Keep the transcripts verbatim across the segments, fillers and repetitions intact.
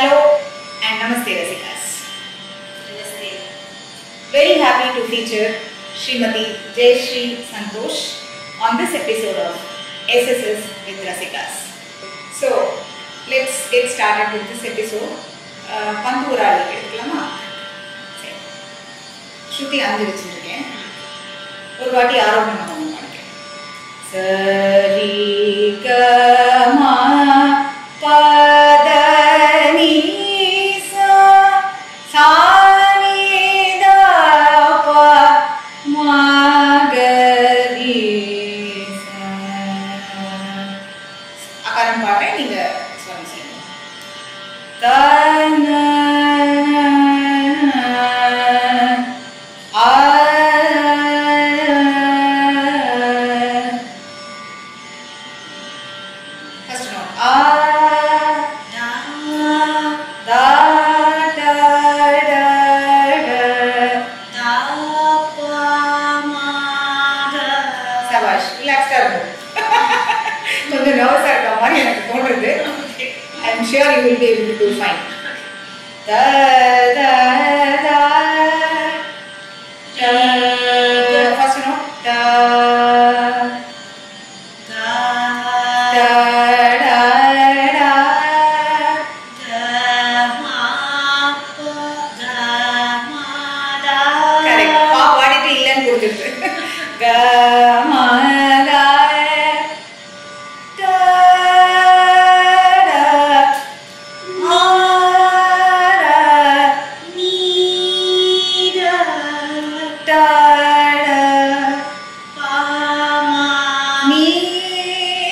Hello and Namaste Rasikas. Namaste. Very happy to feature Srimati Jai Sri Santosh on this episode of S S S with Rasikas. So let's get started with this episode. Uh, Pantuvarali edukkalama. Shruti anjirichirukken. Oru vaati aarohanam panuvaanga. Sari gama pa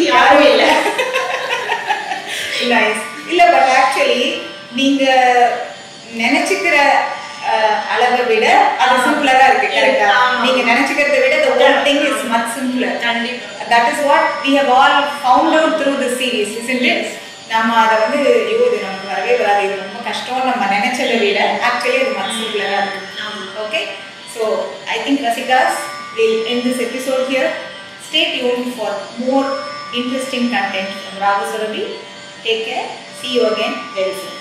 I Nice. But actually, you the whole thing is much simpler. That is what we have all found out through the series, isn't it? Actually, it's much simpler. Okay? So, I think Rasikas, we'll end this episode here. Stay tuned for more interesting content from Raga Surabhi. Take care. See you again very soon.